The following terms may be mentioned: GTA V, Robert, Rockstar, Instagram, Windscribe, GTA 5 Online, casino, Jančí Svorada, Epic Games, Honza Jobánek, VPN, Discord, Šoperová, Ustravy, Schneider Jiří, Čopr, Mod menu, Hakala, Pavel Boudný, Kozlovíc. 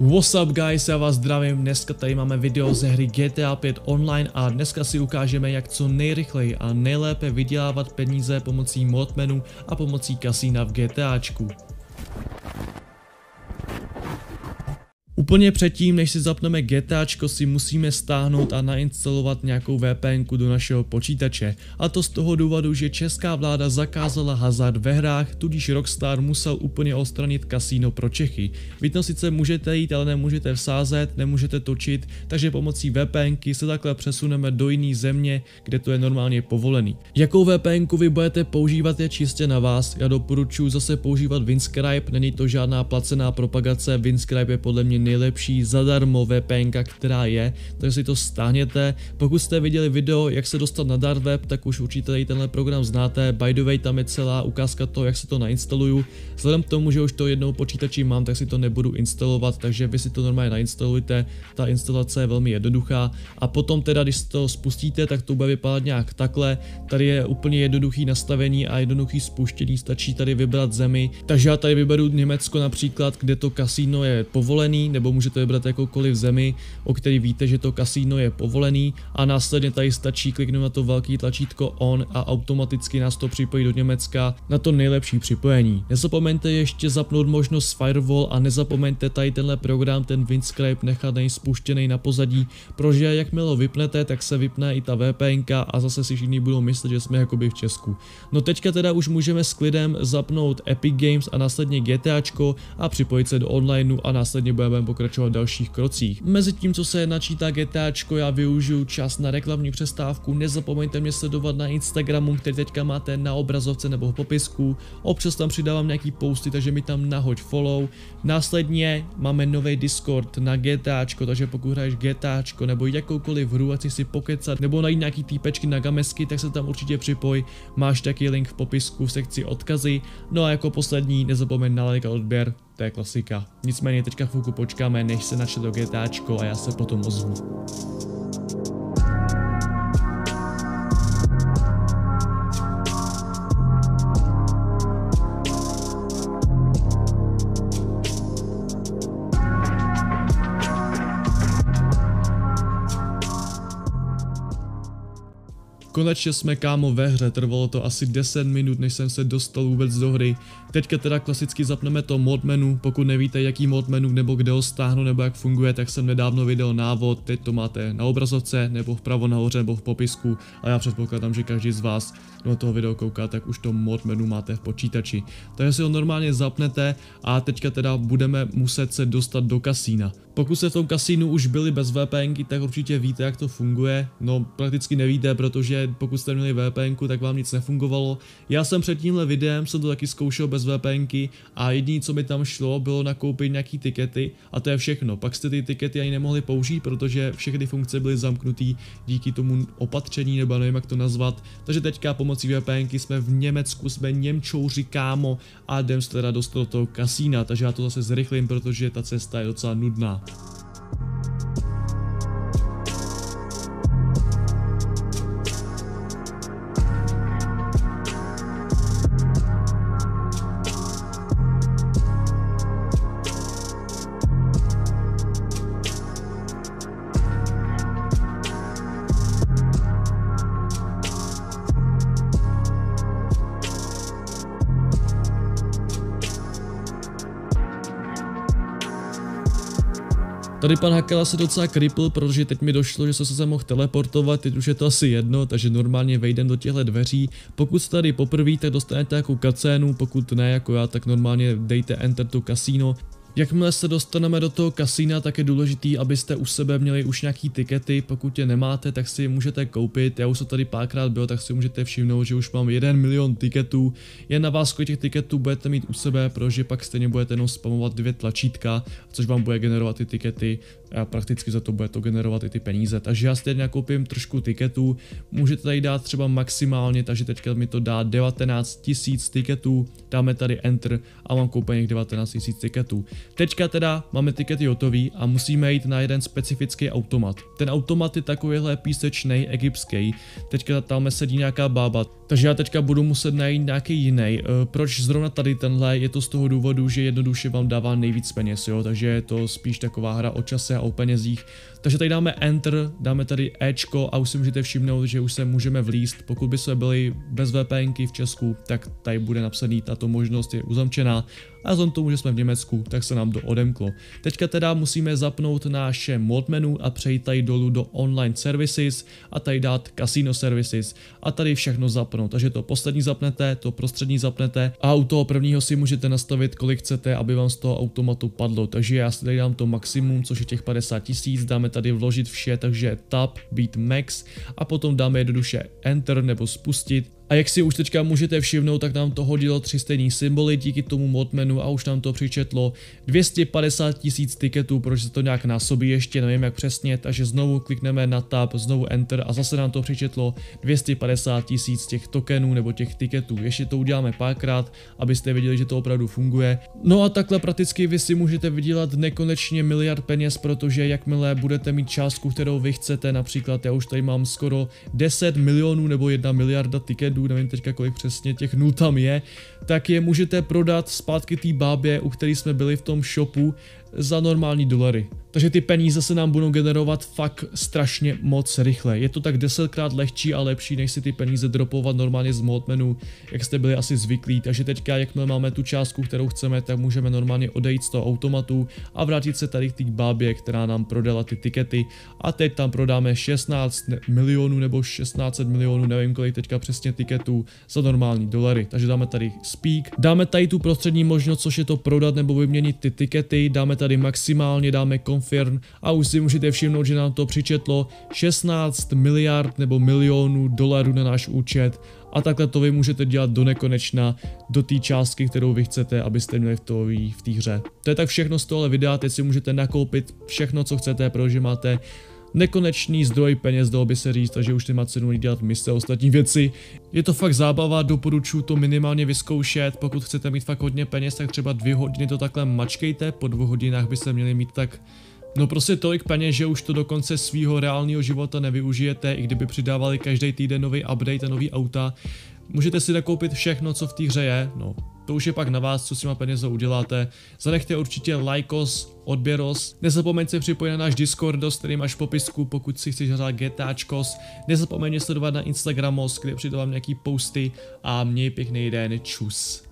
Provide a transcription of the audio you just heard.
What's up guys, já vás zdravím, dneska tady máme video ze hry GTA 5 Online a dneska si ukážeme, jak co nejrychleji a nejlépe vydělávat peníze pomocí modmenů a pomocí kasína v GTAčku. Úplně předtím, než si zapneme GTAčko, si musíme stáhnout a nainstalovat nějakou VPNku do našeho počítače. A to z toho důvodu, že česká vláda zakázala hazard ve hrách, tudíž Rockstar musel úplně odstranit kasíno pro Čechy. Vy tam sice můžete jít, ale nemůžete vsázet, nemůžete točit, takže pomocí VPNky se takhle přesuneme do jiné země, kde to je normálně povolený. Jakou VPNku vy budete používat, je čistě na vás. Já doporučuji zase používat Windscribe, není to žádná placená propagace, Windscribe je podle mě nejlepší zadarmo VPNka, která je, takže si to stáhněte. Pokud jste viděli video, jak se dostat na dark web, tak už určitě tenhle program znáte. By the way, tam je celá ukázka toho, jak se to nainstaluju. Vzhledem k tomu, že už to jednou počítači mám, tak si to nebudu instalovat, takže vy si to normálně nainstalujte. Ta instalace je velmi jednoduchá a potom teda, když to spustíte, tak to bude vypadat nějak takhle. Tady je úplně jednoduchý nastavení a jednoduchý spuštění, stačí tady vybrat zemi. Takže já tady vyberu Německo například, kde to kasino je povolený, nebo můžete vybrat jakoukoliv zemi, o který víte, že to kasíno je povolený, a následně tady stačí kliknout na to velký tlačítko ON a automaticky nás to připojí do Německa na to nejlepší připojení. Nezapomeňte ještě zapnout možnost firewall a nezapomeňte tady tenhle program, ten Windscribe, nechat spuštěný na pozadí, protože jakmile ho vypnete, tak se vypne i ta VPNka a zase si všichni budou myslet, že jsme jakoby v Česku. No teďka teda už můžeme s klidem zapnout Epic Games a následně GTAčko a připojit se do onlineu a následně budeme pokračovat v dalších krocích. Mezi tím, co se načítá GTAčko, já využiju čas na reklamní přestávku. Nezapomeňte mě sledovat na Instagramu, který teďka máte na obrazovce nebo v popisku. Občas tam přidávám nějaký posty, takže mi tam nahoď follow. Následně máme nový Discord na GTAčko, takže pokud hraješ GTAčko nebo jakoukoliv hru a chceš si pokecat nebo najít nějaký týpečky na gamesky, tak se tam určitě připoj. Máš taky link v popisku v sekci odkazy. No a jako poslední, nezapomeň na like a odběr. To je klasika. Nicméně teďka chvilku počkáme, než se načne to GTAčko a já se potom ozvu. Konečně jsme, kámo, ve hře, trvalo to asi 10 minut, než jsem se dostal vůbec do hry. Teďka teda klasicky zapneme to mod menu, pokud nevíte, jaký mod menu nebo kde ho stáhnu nebo jak funguje, tak jsem nedávno vydal návod, teď to máte na obrazovce nebo vpravo nahoře nebo v popisku, a já předpokládám, že každý z vás, kdo toho video kouká, tak už to mod menu máte v počítači. Takže si ho normálně zapnete a teďka teda budeme muset se dostat do kasína. Pokud jste v tom kasínu už byli bez VPNky, tak určitě víte, jak to funguje. No prakticky nevíte, protože pokud jste měli VPNku, tak vám nic nefungovalo. Já jsem před tímhle videem to taky zkoušel bez VPNky a jediné, co mi tam šlo, bylo nakoupit nějaký tikety a to je všechno. Pak jste ty tikety ani nemohli použít, protože všechny funkce byly zamknutý díky tomu opatření, nebo nevím, jak to nazvat. Takže teďka pomocí VPNky jsme v Německu, jsme Němčouři, kámo, a jdem se teda dostat do toho kasína, takže já to zase zrychlím, protože ta cesta je docela nudná. Tady pan Hakala se docela kripl, protože teď mi došlo, že jsem se mohl teleportovat, teď už je to asi jedno, takže normálně vejdem do těchto dveří. Pokud jste tady poprvé, tak dostanete jako kacénu, pokud ne jako já, tak normálně dejte enter to kasino. Jakmile se dostaneme do toho kasína, tak je důležité, abyste u sebe měli už nějaký tikety, pokud je nemáte, tak si je můžete koupit. Já už jsem tady párkrát byl, tak si můžete všimnout, že už mám 1 milion tiketů. Je na vás, kolik těch tiketů budete mít u sebe, protože pak stejně budete jenom spamovat 2 tlačítka, což vám bude generovat ty tikety a prakticky za to bude to generovat i ty peníze. Takže já si teď nakoupím trošku tiketů, můžete tady dát třeba maximálně, takže teďka mi to dá 19 000 tiketů, dáme tady enter a mám koupených 19 000 tiketů. Teďka teda máme tikety hotový a musíme jít na jeden specifický automat. Ten automat je takovýhle písečnej, egyptský, teďka tam sedí nějaká bába, takže já teďka budu muset najít nějaký jiný. Proč zrovna tady tenhle? Je to z toho důvodu, že jednoduše vám dává nejvíc peněz, jo? Takže je to spíš taková hra o čase a o penězích. Takže tady dáme enter, dáme tady Ečko a už si můžete všimnout, že už se můžeme vlíst. Pokud by jsme byli bez VPNky v Česku, tak tady bude napsaný, tato možnost je uzamčená. A vzhledem k tomu, že jsme v Německu, tak se nám to odemklo. Teďka teda musíme zapnout naše mod menu a přejít tady dolů do online services a tady dát casino services a tady všechno zapnout. Takže to poslední zapnete, to prostřední zapnete a u toho prvního si můžete nastavit, kolik chcete, aby vám z toho automatu padlo. Takže já si tady dám to maximum, což je těch 50 000, dáme tady vložit vše, takže tab, beat max a potom dáme jednoduše enter nebo spustit. A jak si už teďka můžete všimnout, tak nám to hodilo 3 stejný symboly díky tomu modmenu a už nám to přičetlo 250 000 tiketů, protože se to nějak násobí ještě, nevím jak přesně, takže znovu klikneme na tab, znovu enter a zase nám to přičetlo 250 000 těch tokenů nebo těch tiketů. Ještě to uděláme párkrát, abyste viděli, že to opravdu funguje. No a takhle prakticky vy si můžete vydělat nekonečně miliard peněz, protože jakmile budete mít částku, kterou vy chcete, například já už tady mám skoro 10 milionů nebo 1 miliarda tiketů, nevím teďka kolik přesně těch nul tam je, tak je můžete prodat zpátky té bábě, u které jsme byli v tom shopu, za normální dolary. Takže ty peníze se nám budou generovat fakt strašně moc rychle. Je to tak 10krát lehčí a lepší, než si ty peníze dropovat normálně z modmenu, jak jste byli asi zvyklí. Takže teďka, jakmile máme tu částku, kterou chceme, tak můžeme normálně odejít z toho automatu a vrátit se tady k té bábě, která nám prodala ty tikety. A teď tam prodáme 16 milionů nebo 1600 milionů, nevím kolik teďka přesně tiketů, za normální dolary. Takže dáme tady speak, dáme tady tu prostřední možnost, což je to prodat nebo vyměnit ty tikety, dáme tady maximálně, dáme confirm a už si můžete všimnout, že nám to přičetlo 16 miliard nebo milionů dolarů na náš účet. A takhle to vy můžete dělat do nekonečna, do té částky, kterou vy chcete, abyste měli v té hře. To je tak všechno z tohohle videa, teď si můžete nakoupit všechno, co chcete, protože máte nekonečný zdroj peněz, dalo by se říct, takže už nemá cenu dělat mise a ostatní věci. Je to fakt zábava, doporučuji to minimálně vyzkoušet, pokud chcete mít fakt hodně peněz, tak třeba 2 hodiny to takhle mačkejte, po 2 hodinách by se měli mít tak, no prostě tolik peněz, že už to do konce svýho reálného života nevyužijete, i kdyby přidávali každý týden nový update a nový auta. Můžete si nakoupit všechno, co v té hře je, no. To už je pak na vás, co s těma penězou uděláte. Zanechte určitě lajkos, odběros. Nezapomeň se připojit na náš Discord, s kterým máš v popisku, pokud si chceš hrát GTAčkos. Nezapomeň mě sledovat na Instagramos, kde přidávám nějaký posty a měj pěkný den, čus.